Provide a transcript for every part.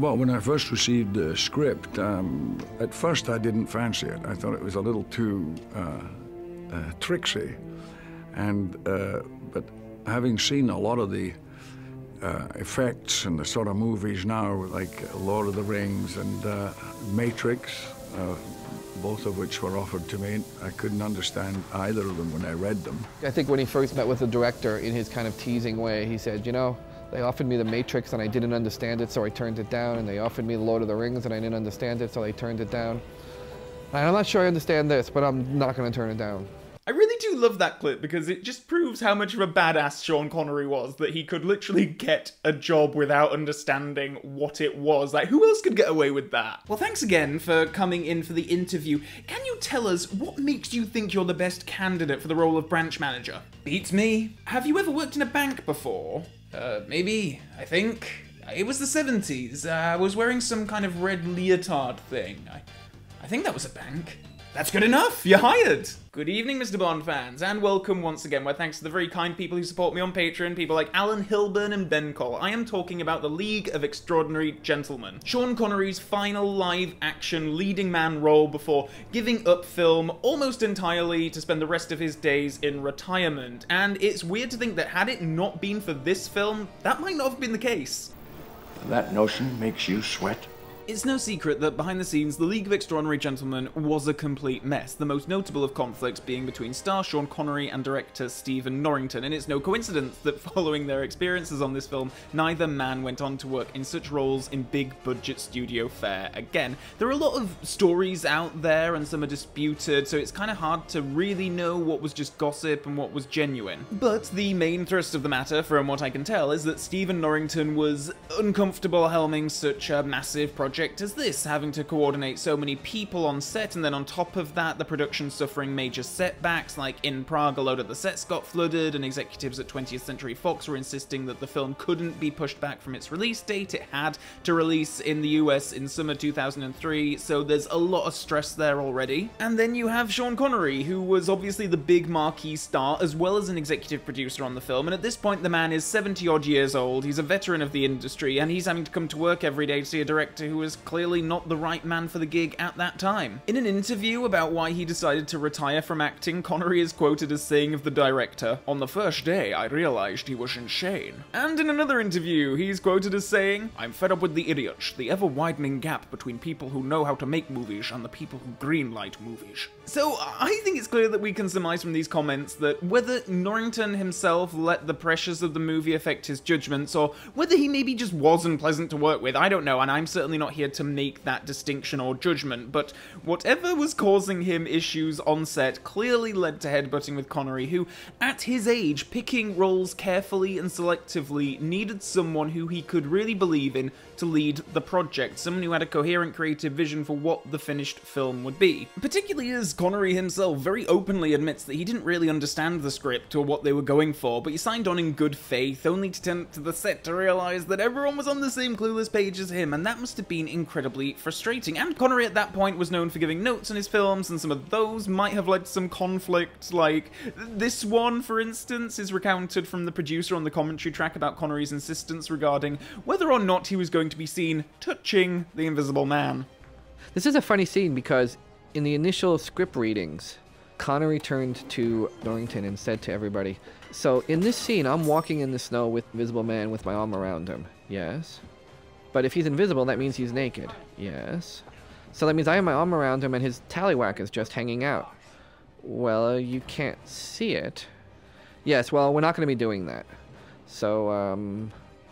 Well, when I first received the script, at first I didn't fancy it. I thought it was a little too tricksy. And, but having seen a lot of the effects and the sort of movies now, like Lord of the Rings and Matrix, both of which were offered to me. I couldn't understand either of them when I read them. I think when he first met with the director, in his kind of teasing way, he said, you know, they offered me The Matrix and I didn't understand it, so I turned it down, and they offered me Lord of the Rings and I didn't understand it, so I turned it down. And I'm not sure I understand this, but I'm not gonna turn it down. I really do love that clip because it just proves how much of a badass Sean Connery was, that he could literally get a job without understanding what it was. Like, who else could get away with that? Well, thanks again for coming in for the interview. Can you tell us what makes you think you're the best candidate for the role of branch manager? Beats me. Have you ever worked in a bank before? Maybe, I think. It was the 70s. I was wearing some kind of red leotard thing. I think that was a bank. That's good enough! You're hired! Good evening, Mr. Bond fans, and welcome once again. My thanks to the very kind people who support me on Patreon, people like Alan Hilburn and Ben Cole. I am talking about The League of Extraordinary Gentlemen, Sean Connery's final live-action leading man role before giving up film almost entirely to spend the rest of his days in retirement. And it's weird to think that had it not been for this film, that might not have been the case. That notion makes you sweat? It's no secret that behind the scenes, The League of Extraordinary Gentlemen was a complete mess, the most notable of conflicts being between star Sean Connery and director Stephen Norrington, and it's no coincidence that following their experiences on this film, neither man went on to work in such roles in big-budget studio fare again. There are a lot of stories out there, and some are disputed, so it's kind of hard to really know what was just gossip and what was genuine. But the main thrust of the matter, from what I can tell, is that Stephen Norrington was uncomfortable helming such a massive project as this, having to coordinate so many people on set, and then on top of that, the production suffering major setbacks, like in Prague, a load of the sets got flooded, and executives at 20th Century Fox were insisting that the film couldn't be pushed back from its release date. It had to release in the US in summer 2003, so there's a lot of stress there already. And then you have Sean Connery, who was obviously the big marquee star, as well as an executive producer on the film, and at this point the man is 70-odd years old, he's a veteran of the industry, and he's having to come to work every day to see a director who was clearly not the right man for the gig at that time. In an interview about why he decided to retire from acting, Connery is quoted as saying of the director, "On the first day, I realized he was insane." And in another interview, he's quoted as saying, "I'm fed up with the idiots, the ever-widening gap between people who know how to make movies and the people who greenlight movies." So I think it's clear that we can surmise from these comments that whether Norrington himself let the pressures of the movie affect his judgments, or whether he maybe just wasn't pleasant to work with, I don't know, and I'm certainly not here to make that distinction or judgment, but whatever was causing him issues on set clearly led to headbutting with Connery, who, at his age, picking roles carefully and selectively, needed someone who he could really believe in to lead the project, someone who had a coherent creative vision for what the finished film would be. Particularly as Connery himself very openly admits that he didn't really understand the script or what they were going for, but he signed on in good faith, only to turn to the set to realise that everyone was on the same clueless page as him, and that must have been incredibly frustrating. And Connery at that point was known for giving notes on his films, and some of those might have led to some conflict, like this one, for instance, is recounted from the producer on the commentary track about Connery's insistence regarding whether or not he was going to be seen touching the Invisible Man. This is a funny scene because in the initial script readings, Connery turned to Norrington and said to everybody, "So in this scene, I'm walking in the snow with Invisible Man with my arm around him. Yes. But if he's invisible, that means he's naked. Yes. So that means I have my arm around him and his tallywhack is just hanging out. Well, you can't see it. Yes, well, we're not going to be doing that." So,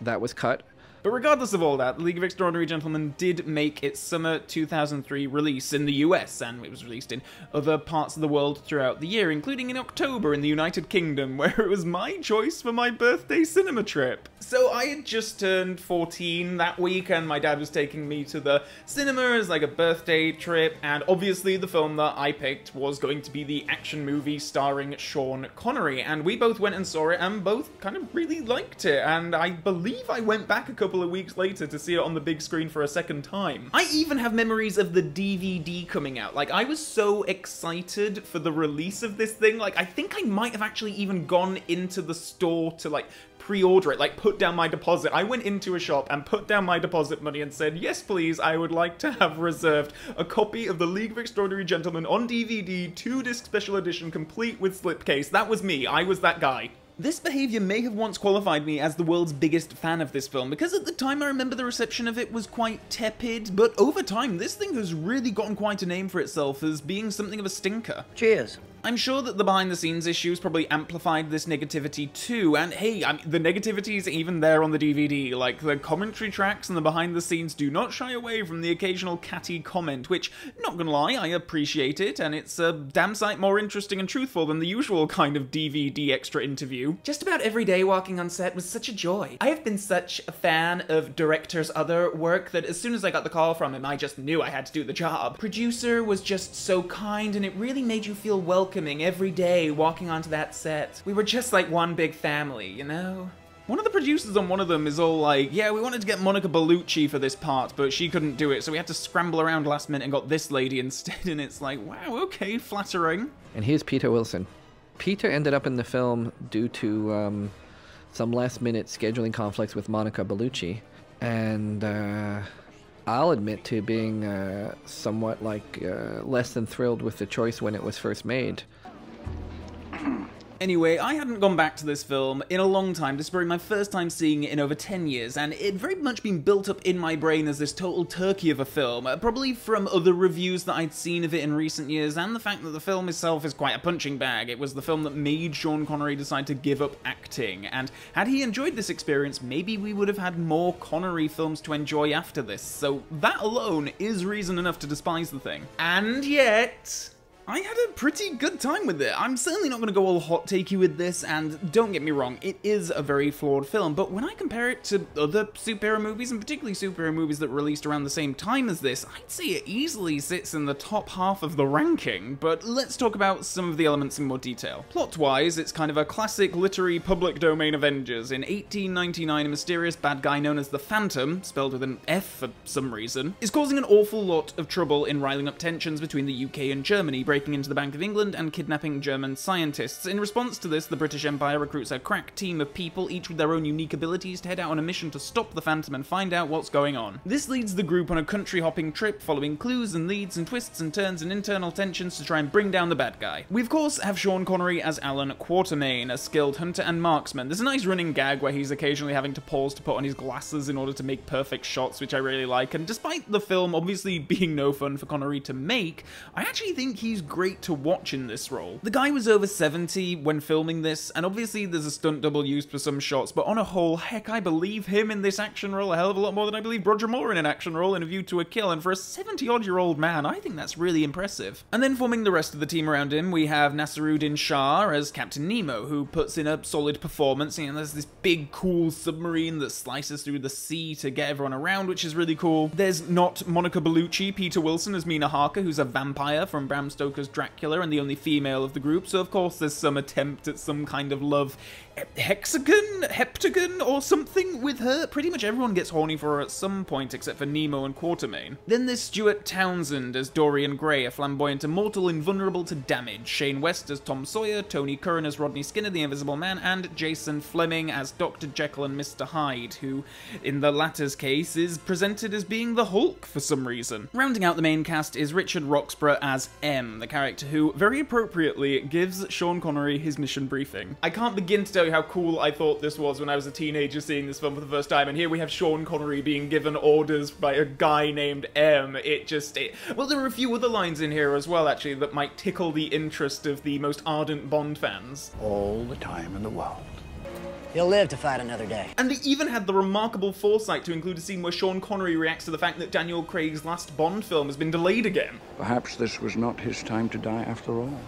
that was cut. But regardless of all that, The League of Extraordinary Gentlemen did make its summer 2003 release in the US, and it was released in other parts of the world throughout the year, including in October in the United Kingdom, where it was my choice for my birthday cinema trip. So I had just turned 14 that week, and my dad was taking me to the cinema as like a birthday trip, and obviously the film that I picked was going to be the action movie starring Sean Connery, and we both went and saw it, and both kind of really liked it, and I believe I went back a couple couple of weeks later to see it on the big screen for a second time. I even have memories of the DVD coming out. Like, I was so excited for the release of this thing. Like, I think I might have actually even gone into the store to, like, pre-order it, like put down my deposit. I went into a shop and put down my deposit money and said, yes please, I would like to have reserved a copy of The League of Extraordinary Gentlemen on DVD, 2-disc special edition, complete with slipcase. That was me, I was that guy. This behaviour may have once qualified me as the world's biggest fan of this film, because at the time I remember the reception of it was quite tepid, but over time this thing has really gotten quite a name for itself as being something of a stinker. Cheers. I'm sure that the behind-the-scenes issues probably amplified this negativity too, and hey, I mean, the negativity is even there on the DVD. Like, the commentary tracks and the behind-the-scenes do not shy away from the occasional catty comment, which, not gonna lie, I appreciate it, and it's a damn sight more interesting and truthful than the usual kind of DVD extra interview. Just about every day walking on set was such a joy. I have been such a fan of director's other work that as soon as I got the call from him, I just knew I had to do the job. Producer was just so kind, and it really made you feel welcoming every day walking onto that set. We were just like one big family, you know? One of the producers on one of them is all like, yeah, we wanted to get Monica Bellucci for this part, but she couldn't do it, so we had to scramble around last minute and got this lady instead, and it's like, wow, okay, flattering. And here's Peta Wilson. Peter ended up in the film due to some last-minute scheduling conflicts with Monica Bellucci, and I'll admit to being somewhat like less than thrilled with the choice when it was first made. Anyway, I hadn't gone back to this film in a long time. This is probably my first time seeing it in over 10 years, and it very much been built up in my brain as this total turkey of a film, probably from other reviews that I'd seen of it in recent years, and the fact that the film itself is quite a punching bag. It was the film that made Sean Connery decide to give up acting, and had he enjoyed this experience, maybe we would have had more Connery films to enjoy after this, so that alone is reason enough to despise the thing. And yet, I had a pretty good time with it. I'm certainly not gonna go all hot takey with this, and don't get me wrong, it is a very flawed film, but when I compare it to other superhero movies, and particularly superhero movies that released around the same time as this, I'd say it easily sits in the top half of the ranking, but let's talk about some of the elements in more detail. Plot-wise, it's kind of a classic literary public domain Avengers. In 1899, a mysterious bad guy known as the Phantom, spelled with an F for some reason, is causing an awful lot of trouble in riling up tensions between the UK and Germany, breaking into the Bank of England and kidnapping German scientists. In response to this, the British Empire recruits a crack team of people, each with their own unique abilities, to head out on a mission to stop the Phantom and find out what's going on. This leads the group on a country-hopping trip, following clues and leads and twists and turns and internal tensions to try and bring down the bad guy. We, of course, have Sean Connery as Alan Quartermain, a skilled hunter and marksman. There's a nice running gag where he's occasionally having to pause to put on his glasses in order to make perfect shots, which I really like, and despite the film obviously being no fun for Connery to make, I actually think he's great to watch in this role. The guy was over 70 when filming this, and obviously there's a stunt double used for some shots, but on a whole, heck, I believe him in this action role a hell of a lot more than I believe Roger Moore in an action role in A View to a Kill, and for a 70-odd-year-old man, I think that's really impressive. And then forming the rest of the team around him, we have Nasseruddin Shah as Captain Nemo, who puts in a solid performance, and there's this big, cool submarine that slices through the sea to get everyone around, which is really cool. There's not Monica Bellucci. Peta Wilson as Mina Harker, who's a vampire from Bram Stoker's Dracula and the only female of the group, so of course there's some attempt at some kind of love heptagon or something with her. Pretty much everyone gets horny for her at some point except for Nemo and Quartermain. Then there's Stuart Townsend as Dorian Gray, a flamboyant immortal invulnerable to damage, Shane West as Tom Sawyer, Tony Curran as Rodney Skinner, the Invisible Man, and Jason Fleming as Dr. Jekyll and Mr. Hyde, who, in the latter's case, is presented as being the Hulk for some reason. Rounding out the main cast is Richard Roxburgh as M, the character who, very appropriately, gives Sean Connery his mission briefing. I can't begin to tell you how cool I thought this was when I was a teenager seeing this film for the first time, and here we have Sean Connery being given orders by a guy named M. Well, there are a few other lines in here as well, actually, that might tickle the interest of the most ardent Bond fans. All the time in the world. He'll live to fight another day. And they even had the remarkable foresight to include a scene where Sean Connery reacts to the fact that Daniel Craig's last Bond film has been delayed again. Perhaps this was not his time to die after all.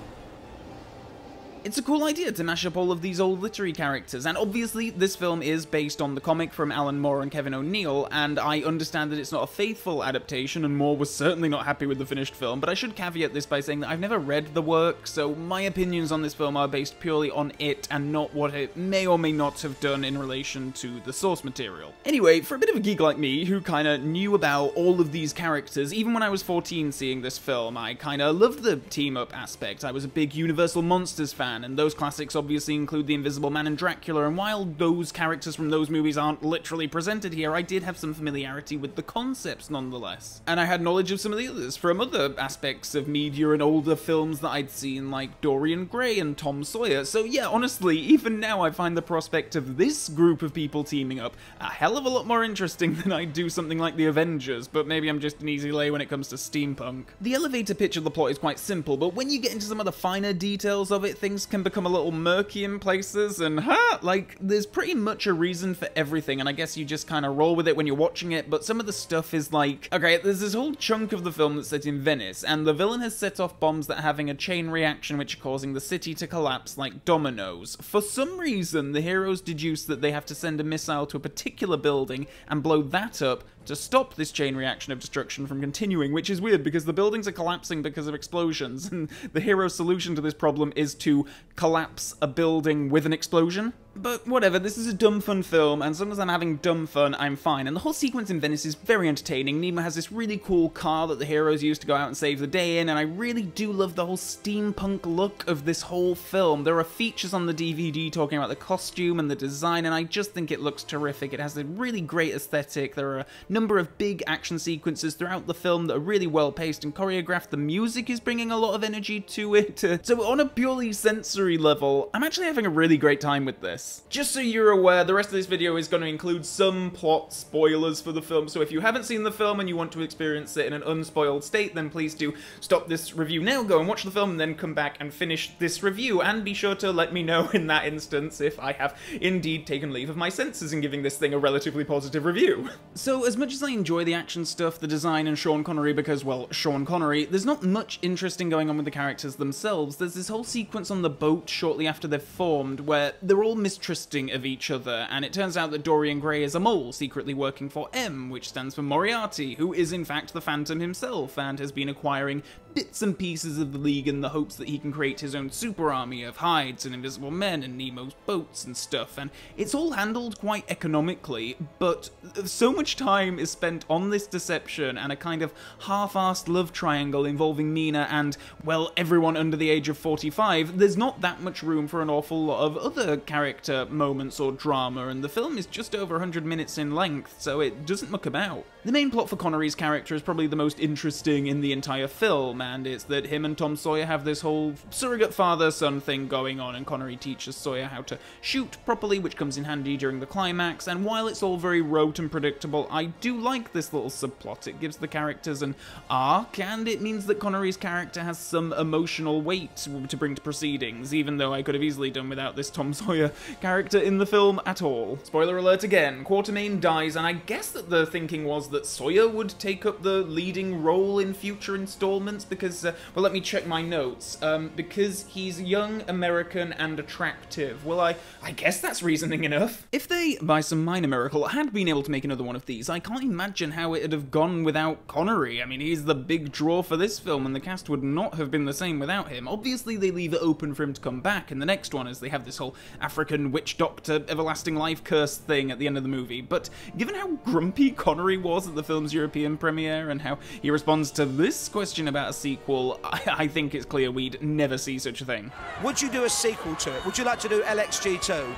It's a cool idea to mash up all of these old literary characters, and obviously this film is based on the comic from Alan Moore and Kevin O'Neill, and I understand that it's not a faithful adaptation, and Moore was certainly not happy with the finished film, but I should caveat this by saying that I've never read the work, so my opinions on this film are based purely on it and not what it may or may not have done in relation to the source material. Anyway, for a bit of a geek like me, who kinda knew about all of these characters, even when I was 14 seeing this film, I kinda loved the team-up aspect. I was a big Universal Monsters fan, and those classics obviously include The Invisible Man and Dracula, and while those characters from those movies aren't literally presented here, I did have some familiarity with the concepts nonetheless. And I had knowledge of some of the others from other aspects of media and older films that I'd seen, like Dorian Gray and Tom Sawyer, so yeah, honestly, even now I find the prospect of this group of people teaming up a hell of a lot more interesting than I'd do something like The Avengers, but maybe I'm just an easy lay when it comes to steampunk. The elevator pitch of the plot is quite simple, but when you get into some of the finer details of it, things can become a little murky in places, and like, there's pretty much a reason for everything, and I guess you just kind of roll with it when you're watching it, but some of the stuff is like, okay, there's this whole chunk of the film that's set in Venice, and the villain has set off bombs that are having a chain reaction which are causing the city to collapse like dominoes. For some reason, the heroes deduce that they have to send a missile to a particular building and blow that up to stop this chain reaction of destruction from continuing, which is weird because the buildings are collapsing because of explosions, and the hero's solution to this problem is to collapse a building with an explosion. But whatever, this is a dumb fun film, and as long as I'm having dumb fun, I'm fine. And the whole sequence in Venice is very entertaining. Nemo has this really cool car that the heroes use to go out and save the day in, and I really do love the whole steampunk look of this whole film. There are features on the DVD talking about the costume and the design, and I just think it looks terrific. It has a really great aesthetic. There are a number of big action sequences throughout the film that are really well paced and choreographed. The music is bringing a lot of energy to it. So on a purely sensory level, I'm actually having a really great time with this. Just so you're aware, the rest of this video is going to include some plot spoilers for the film, so if you haven't seen the film and you want to experience it in an unspoiled state, then please do stop this review now, go and watch the film, and then come back and finish this review, and be sure to let me know in that instance if I have indeed taken leave of my senses in giving this thing a relatively positive review. So, as much as I enjoy the action stuff, the design, and Sean Connery because, well, Sean Connery, there's not much interesting going on with the characters themselves. There's this whole sequence on the boat shortly after they've formed, where they're all mistrusting of each other, and it turns out that Dorian Gray is a mole secretly working for M, which stands for Moriarty, who is in fact the Phantom himself, and has been acquiring bits and pieces of the League in the hopes that he can create his own super army of hides and invisible men and Nemo's boats and stuff, and it's all handled quite economically, but so much time is spent on this deception and a kind of half-assed love triangle involving Mina and, well, everyone under the age of 45, there's not that much room for an awful lot of other characters moments or drama, and the film is just over 100 minutes in length, so it doesn't muck about. The main plot for Connery's character is probably the most interesting in the entire film, and it's that him and Tom Sawyer have this whole surrogate father-son thing going on, and Connery teaches Sawyer how to shoot properly, which comes in handy during the climax, and while it's all very rote and predictable, I do like this little subplot. It gives the characters an arc, and it means that Connery's character has some emotional weight to bring to proceedings, even though I could have easily done without this Tom Sawyer character in the film at all. Spoiler alert again, Quartermain dies, and I guess that the thinking was that Sawyer would take up the leading role in future installments because, well, let me check my notes, because he's young, American, and attractive. Well, I guess that's reasoning enough. If they, by some minor miracle, had been able to make another one of these, I can't imagine how it'd have gone without Connery. I mean, he's the big draw for this film, and the cast would not have been the same without him. Obviously, they leave it open for him to come back in the next one, as they have this whole African witch doctor, everlasting life curse thing at the end of the movie, but given how grumpy Connery was at the film's European premiere and how he responds to this question about a sequel, I think it's clear we'd never see such a thing. Would you do a sequel to it? Would you like to do LXG2?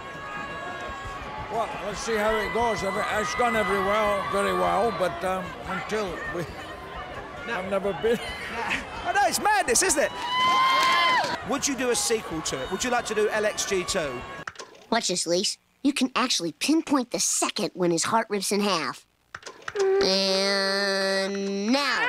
Well, let's see how it goes. It's gone very well, but until we... No. I've never been... I know, it's madness, isn't it? Would you do a sequel to it? Would you like to do LXG2? Watch this, Lise. You can actually pinpoint the second when his heart rips in half. And now.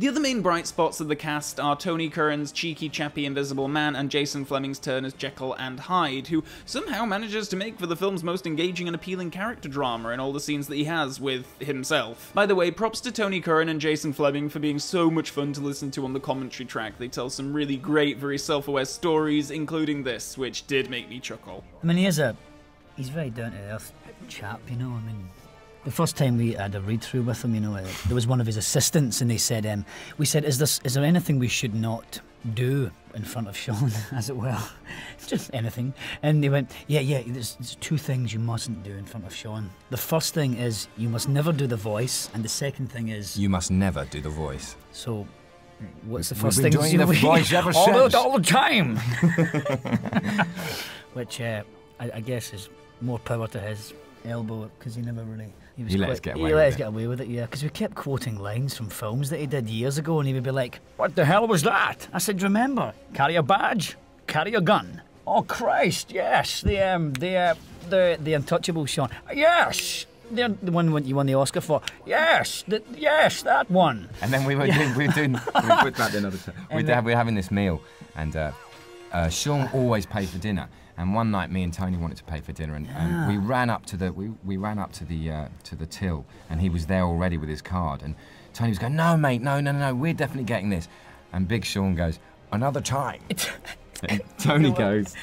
The other main bright spots of the cast are Tony Curran's cheeky, chappy Invisible Man and Jason Fleming's turn as Jekyll and Hyde, who somehow manages to make for the film's most engaging and appealing character drama in all the scenes that he has with himself. By the way, props to Tony Curran and Jason Fleming for being so much fun to listen to on the commentary track. They tell some really great, very self-aware stories, including this, which did make me chuckle. I mean, he's a very down-to-earth chap, you know, I mean... The first time we had a read-through with him, you know, there was one of his assistants and they said, we said, is there anything we should not do in front of Sean, as it were? Just anything. And they went, yeah, there's two things you mustn't do in front of Sean. The first thing is you must never do the voice, and the second thing is... You must never do the voice. So... What's the first thing? We've been doing the voice ever since. All the time! Which, I guess is more power to his elbow, because he never really... He let us get away with it. He let us get away with it, yeah, because we kept quoting lines from films that he did years ago, and he would be like, "What the hell was that?" I said, "Remember, carry a badge, carry a gun." Oh, Christ, yes, the Untouchable Sean. Yes! The one you won the Oscar for. Yes, yes, that one. And then we put that another time. We're having this meal, and Sean always paid for dinner. And one night, me and Tony wanted to pay for dinner, and we ran up to the we ran up to the till, and he was there already with his card. And Tony was going, "No, mate, no, we're definitely getting this." And Big Sean goes, "Another time." And Tony goes,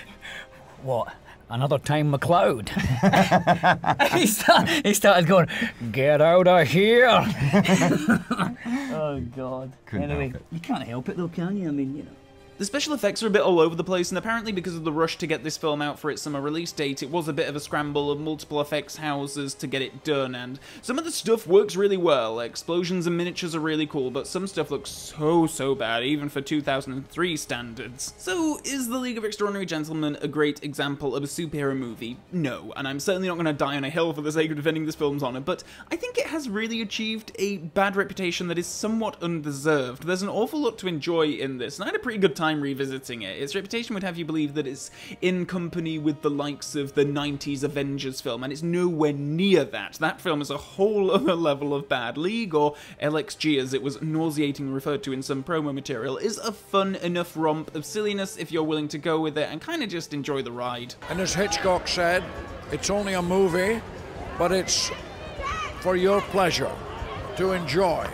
"What? Another time, McLeod." he started going, "Get out of here!" Oh, God. Anyway, you can't help it, though, can you? I mean, you know. The special effects are a bit all over the place, and apparently because of the rush to get this film out for its summer release date, it was a bit of a scramble of multiple effects houses to get it done, and some of the stuff works really well. Explosions and miniatures are really cool, but some stuff looks so bad, even for 2003 standards. So, is The League of Extraordinary Gentlemen a great example of a superhero movie? No, and I'm certainly not going to die on a hill for the sake of defending this film's honour, but I think it has really achieved a bad reputation that is somewhat undeserved. There's an awful lot to enjoy in this, and I had a pretty good time revisiting it. Its reputation would have you believe that it's in company with the likes of the 90s Avengers film, and it's nowhere near that. That film is a whole other level of bad. League, or LXG as it was nauseatingly referred to in some promo material, is a fun enough romp of silliness if you're willing to go with it and kind of just enjoy the ride. And as Hitchcock said, it's only a movie, but it's for your pleasure to enjoy.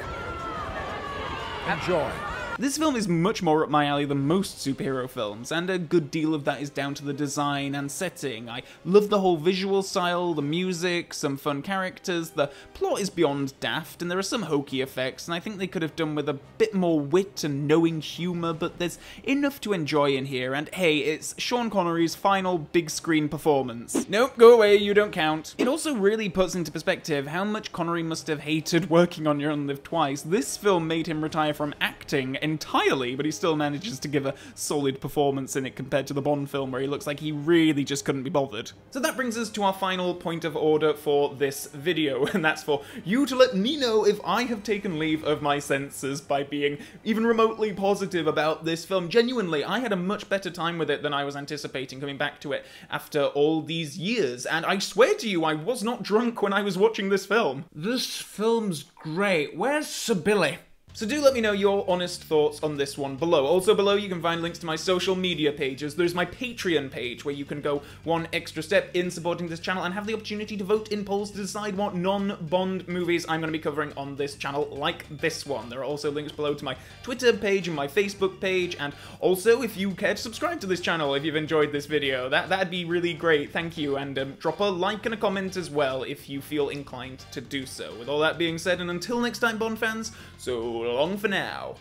Enjoy. This film is much more up my alley than most superhero films, and a good deal of that is down to the design and setting. I love the whole visual style, the music, some fun characters, the plot is beyond daft, and there are some hokey effects, and I think they could have done with a bit more wit and knowing humour, but there's enough to enjoy in here, and hey, it's Sean Connery's final big screen performance. Nope, go away, you don't count. It also really puts into perspective how much Connery must have hated working on You Only Live Twice. This film made him retire from acting entirely, but he still manages to give a solid performance in it compared to the Bond film, where he looks like he really just couldn't be bothered. So that brings us to our final point of order for this video, and that's for you to let me know if I have taken leave of my senses by being even remotely positive about this film. Genuinely, I had a much better time with it than I was anticipating coming back to it after all these years, and I swear to you, I was not drunk when I was watching this film. This film's great. Where's Sir Billy? So do let me know your honest thoughts on this one below. Also below you can find links to my social media pages. There's my Patreon page where you can go one extra step in supporting this channel and have the opportunity to vote in polls to decide what non-Bond movies I'm going to be covering on this channel like this one. There are also links below to my Twitter page and my Facebook page, and also if you care to subscribe to this channel if you've enjoyed this video. That'd be really great, thank you, and drop a like and a comment as well if you feel inclined to do so. With all that being said, and until next time Bond fans, so long for now.